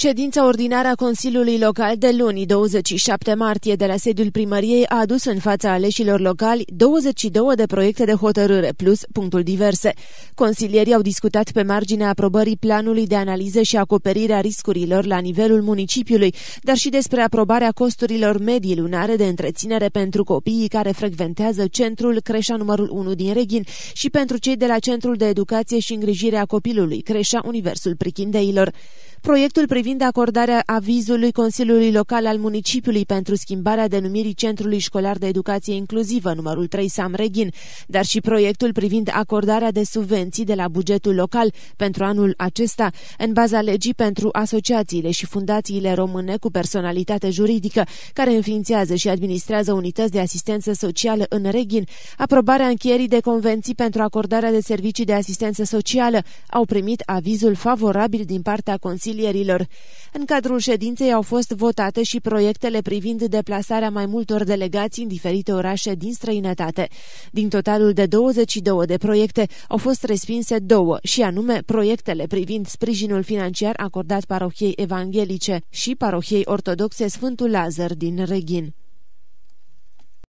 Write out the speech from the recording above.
Ședința ordinară a Consiliului Local de luni, 27 martie, de la sediul primăriei a adus în fața aleșilor locali 22 de proiecte de hotărâre plus punctul diverse. Consilierii au discutat pe marginea aprobării planului de analiză și acoperirea riscurilor la nivelul municipiului, dar și despre aprobarea costurilor medii lunare de întreținere pentru copiii care frecventează centrul Creșa numărul 1 din Reghin și pentru cei de la Centrul de Educație și Îngrijire a Copilului, Creșa, Universul Prichindeilor. Proiectul privind acordarea avizului Consiliului Local al municipiului pentru schimbarea denumirii Centrului Școlar de Educație Inclusivă numărul 3 Sam Reghin, dar și proiectul privind acordarea de subvenții de la bugetul local pentru anul acesta, în baza legii pentru asociațiile și fundațiile române cu personalitate juridică, care înființează și administrează unități de asistență socială în Reghin, aprobarea încheierii de convenții pentru acordarea de servicii de asistență socială, au primit avizul favorabil din partea consilierilor. În cadrul ședinței au fost votate și proiectele privind deplasarea mai multor delegații în diferite orașe din străinătate. Din totalul de 22 de proiecte au fost respinse două, și anume proiectele privind sprijinul financiar acordat parohiei evanghelice și parohiei ortodoxe Sfântul Lazăr din Reghin.